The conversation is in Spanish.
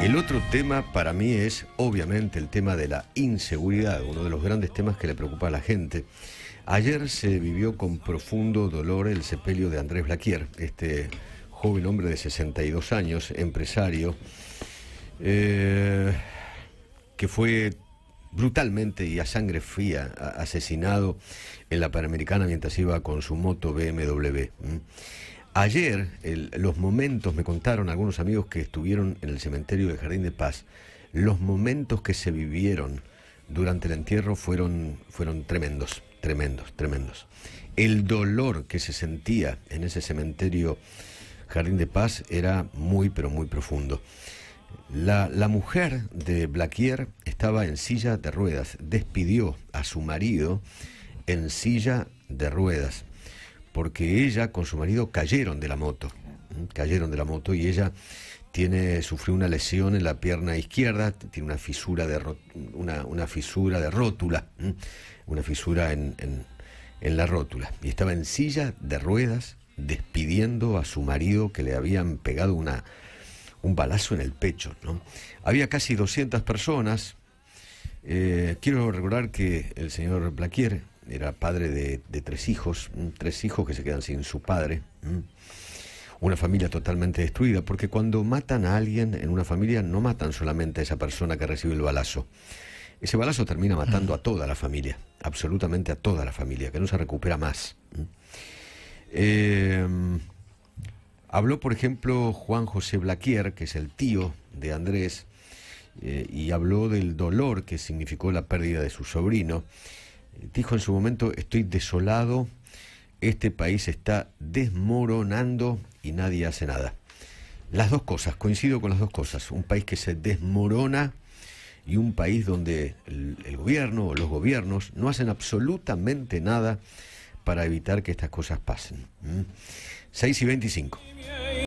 El otro tema para mí es obviamente el tema de la inseguridad, uno de los grandes temas que le preocupa a la gente. Ayer se vivió con profundo dolor el sepelio de Andrés Blaquier, este joven hombre de 62 años, empresario, que fue brutalmente y a sangre fría asesinado en la Panamericana mientras iba con su moto BMW. Ayer, los momentos, me contaron algunos amigos que estuvieron en el cementerio del Jardín de Paz, los momentos que se vivieron durante el entierro fueron tremendos, tremendos, tremendos. El dolor que se sentía en ese cementerio Jardín de Paz era muy, pero muy profundo. La mujer de Blaquier estaba en silla de ruedas, despidió a su marido en silla de ruedas, porque ella con su marido cayeron de la moto y ella sufrió una lesión en la pierna izquierda, tiene una fisura en la rótula, y estaba en silla de ruedas despidiendo a su marido que le habían pegado un balazo en el pecho, ¿no? Había casi 200 personas. Quiero recordar que el señor Blaquier era padre de tres hijos que se quedan sin su padre. Una familia totalmente destruida, porque cuando matan a alguien en una familia no matan solamente a esa persona que recibe el balazo. Ese balazo termina matando a toda la familia, absolutamente a toda la familia, que no se recupera más. Habló, por ejemplo, Juan José Blaquier, que es el tío de Andrés, y habló del dolor que significó la pérdida de su sobrino. Dijo en su momento: estoy desolado, este país está desmoronando y nadie hace nada. Las dos cosas, coincido con las dos cosas, un país que se desmorona y un país donde el gobierno o los gobiernos no hacen absolutamente nada para evitar que estas cosas pasen. 6:25.